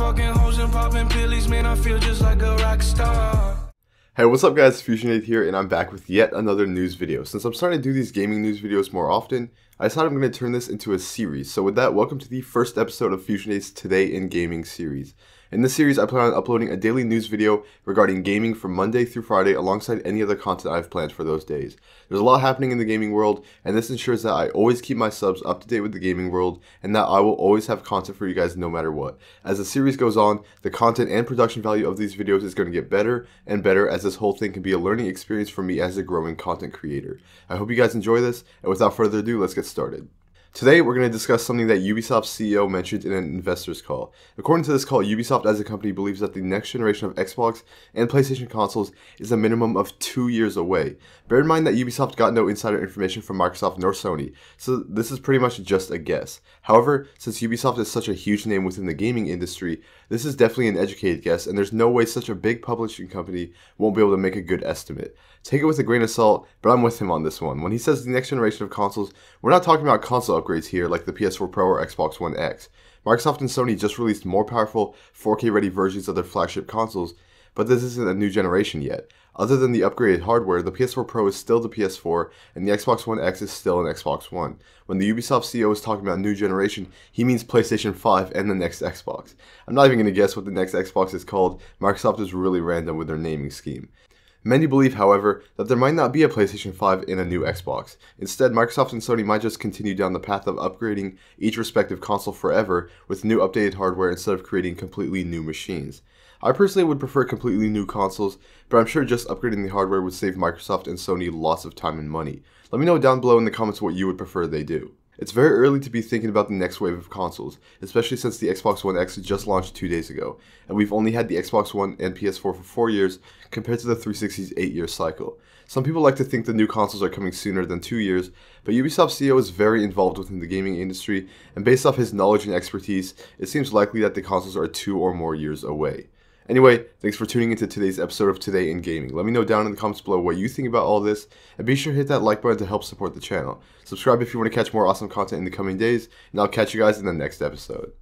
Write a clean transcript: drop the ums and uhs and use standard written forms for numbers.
fucking hoes and popping pillies, man, I feel just like a rock star. Hey, what's up guys, Fusionade here, and I'm back with yet another news video. Since I'm starting to do these gaming news videos more often, I decided I'm going to turn this into a series. So with that, welcome to the first episode of Fusionade's Today in Gaming series. In this series, I plan on uploading a daily news video regarding gaming from Monday through Friday alongside any other content I've planned for those days. There's a lot happening in the gaming world, and this ensures that I always keep my subs up to date with the gaming world and that I will always have content for you guys no matter what. As the series goes on, the content and production value of these videos is going to get better and better, as this whole thing can be a learning experience for me as a growing content creator. I hope you guys enjoy this, and without further ado, let's get started. Today, we're going to discuss something that Ubisoft's CEO mentioned in an investors call. According to this call, Ubisoft as a company believes that the next generation of Xbox and PlayStation consoles is a minimum of 2 years away. Bear in mind that Ubisoft got no insider information from Microsoft nor Sony, so this is pretty much just a guess. However, since Ubisoft is such a huge name within the gaming industry, this is definitely an educated guess, and there's no way such a big publishing company won't be able to make a good estimate. Take it with a grain of salt, but I'm with him on this one. When he says the next generation of consoles, we're not talking about console upgrades here like the PS4 Pro or Xbox One X. Microsoft and Sony just released more powerful 4K ready versions of their flagship consoles, but this isn't a new generation yet. Other than the upgraded hardware, the PS4 Pro is still the PS4, and the Xbox One X is still an Xbox One. When the Ubisoft CEO is talking about new generation, he means PlayStation 5 and the next Xbox. I'm not even going to guess what the next Xbox is called. Microsoft is really random with their naming scheme. Many believe, however, that there might not be a PlayStation 5 in a new Xbox. Instead, Microsoft and Sony might just continue down the path of upgrading each respective console forever with new updated hardware instead of creating completely new machines. I personally would prefer completely new consoles, but I'm sure just upgrading the hardware would save Microsoft and Sony lots of time and money. Let me know down below in the comments what you would prefer they do. It's very early to be thinking about the next wave of consoles, especially since the Xbox One X just launched 2 days ago, and we've only had the Xbox One and PS4 for 4 years compared to the 360's 8-year cycle. Some people like to think the new consoles are coming sooner than 2 years, but Ubisoft CEO is very involved within the gaming industry, and based off his knowledge and expertise, it seems likely that the consoles are 2 or more years away. Anyway, thanks for tuning into today's episode of Today in Gaming. Let me know down in the comments below what you think about all this, and be sure to hit that like button to help support the channel. Subscribe if you want to catch more awesome content in the coming days, and I'll catch you guys in the next episode.